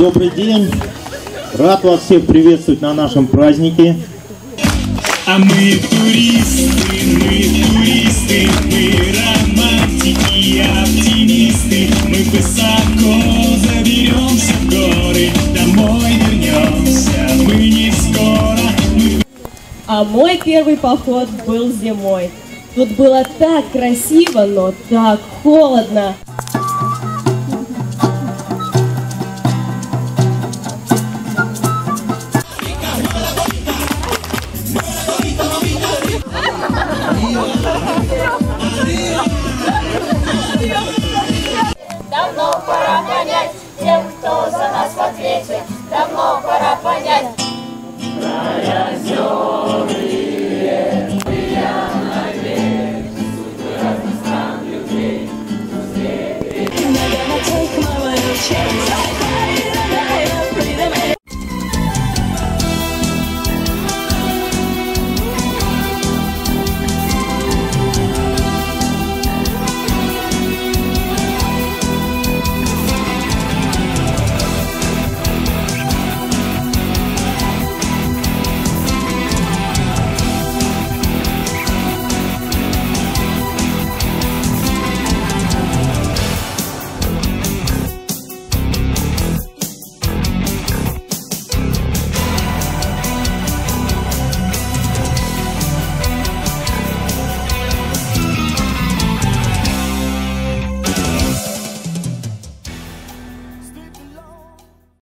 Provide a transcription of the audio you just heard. Добрый день. Рад вас всех приветствовать на нашем празднике. А мы туристы, мы романтики и оптимисты. Мы высоко заберемся в горы, домой вернемся, мы не скоро. А мой первый поход был зимой. Тут было так красиво, но так холодно.